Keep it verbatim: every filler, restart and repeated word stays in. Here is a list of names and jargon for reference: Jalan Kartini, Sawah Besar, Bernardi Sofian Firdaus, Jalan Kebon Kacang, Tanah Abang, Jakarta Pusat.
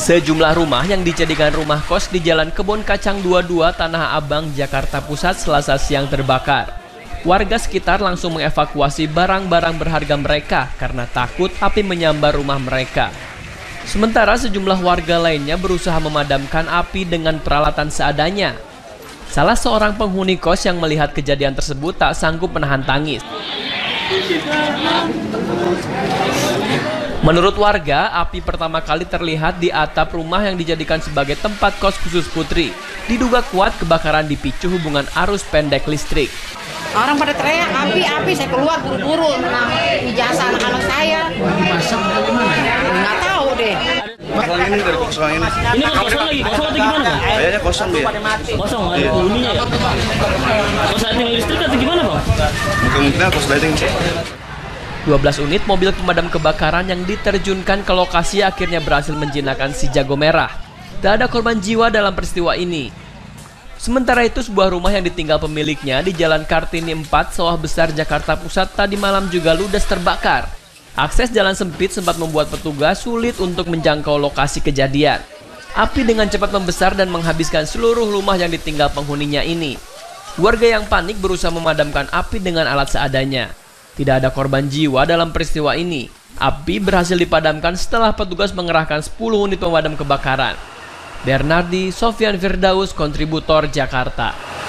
Sejumlah rumah yang dijadikan rumah kos di Jalan Kebon Kacang dua puluh dua Tanah Abang, Jakarta Pusat Selasa siang terbakar. Warga sekitar langsung mengevakuasi barang-barang berharga mereka karena takut api menyambar rumah mereka. Sementara sejumlah warga lainnya berusaha memadamkan api dengan peralatan seadanya. Salah seorang penghuni kos yang melihat kejadian tersebut tak sanggup menahan tangis. Menurut warga, api pertama kali terlihat di atap rumah yang dijadikan sebagai tempat kos khusus Putri. Diduga kuat kebakaran dipicu hubungan arus pendek listrik. Orang pada teriak, api, api, saya keluar buru-buru, nah, ijazah anak-anak saya. Nggak tahu deh. Masalah ini dari kosong ini. Ini kosong lagi, kosong atau gimana? Kayaknya kosong dia. Kosong, ada penghuninya ya? Kosleting listrik atau gimana, Bang? Mungkin-mungkin kosleting. dua belas unit mobil pemadam kebakaran yang diterjunkan ke lokasi akhirnya berhasil menjinakkan si jago merah. Tak ada korban jiwa dalam peristiwa ini. Sementara itu, sebuah rumah yang ditinggal pemiliknya di Jalan Kartini empat, Sawah Besar, Jakarta Pusat tadi malam juga ludes terbakar. Akses jalan sempit sempat membuat petugas sulit untuk menjangkau lokasi kejadian. Api dengan cepat membesar dan menghabiskan seluruh rumah yang ditinggal penghuninya ini. Warga yang panik berusaha memadamkan api dengan alat seadanya. Tidak ada korban jiwa dalam peristiwa ini. Api berhasil dipadamkan setelah petugas mengerahkan sepuluh unit pemadam kebakaran. Bernardi Sofian Firdaus, kontributor Jakarta.